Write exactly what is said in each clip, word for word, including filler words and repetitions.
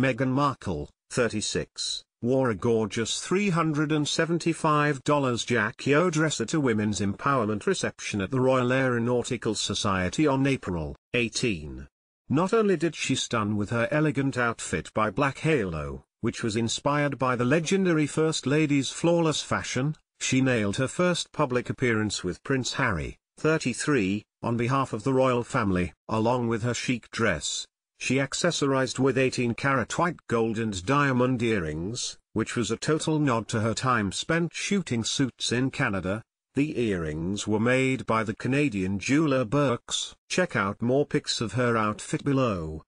Meghan Markle, thirty-six, wore a gorgeous three hundred seventy-five dollar Jackie O dresser to women's empowerment reception at the Royal Aeronautical Society on April eighteenth. Not only did she stun with her elegant outfit by Black Halo, which was inspired by the legendary First Lady's flawless fashion, she nailed her first public appearance with Prince Harry, thirty-three, on behalf of the royal family. Along with her chic dress, she accessorized with eighteen karat white gold and diamond earrings, which was a total nod to her time spent shooting suits in Canada. The earrings were made by the Canadian jeweler Burks. Check out more pics of her outfit below.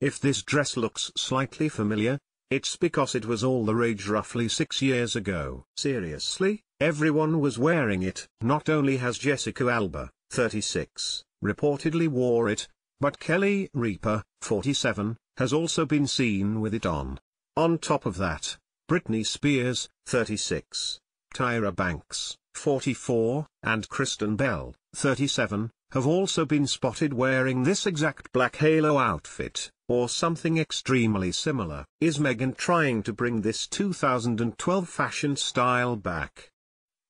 If this dress looks slightly familiar, it's because it was all the rage roughly six years ago. Seriously, everyone was wearing it. Not only has Jessica Alba, thirty-six, reportedly wore it, but Kelly Ripa, forty-seven, has also been seen with it on. On top of that, Britney Spears, thirty-six, Tyra Banks, forty-four, and Kristen Bell, thirty-seven, have also been spotted wearing this exact Black Halo outfit, or something extremely similar. Is Meghan trying to bring this two thousand twelve fashion style back?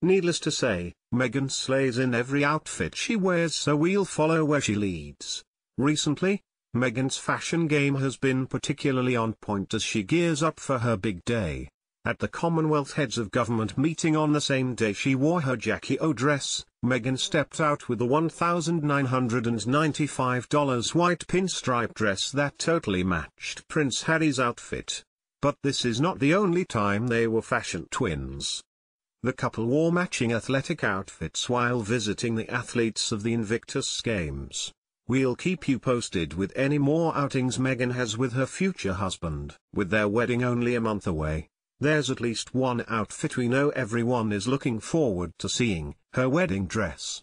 Needless to say, Meghan slays in every outfit she wears, so we'll follow where she leads. Recently, Meghan's fashion game has been particularly on point as she gears up for her big day. At the Commonwealth Heads of Government meeting on the same day she wore her Jackie O dress, Meghan stepped out with the one thousand nine hundred ninety-five dollar white pinstripe dress that totally matched Prince Harry's outfit. But this is not the only time they were fashion twins. The couple wore matching athletic outfits while visiting the athletes of the Invictus Games. We'll keep you posted with any more outings Meghan has with her future husband. With their wedding only a month away, there's at least one outfit we know everyone is looking forward to seeing: her wedding dress.